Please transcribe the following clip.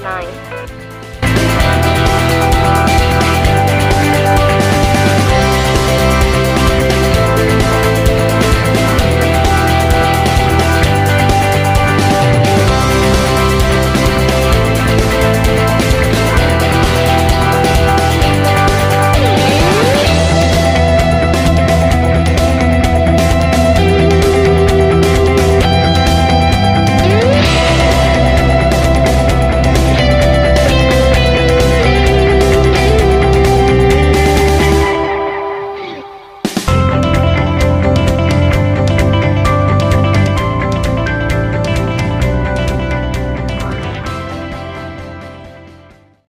9.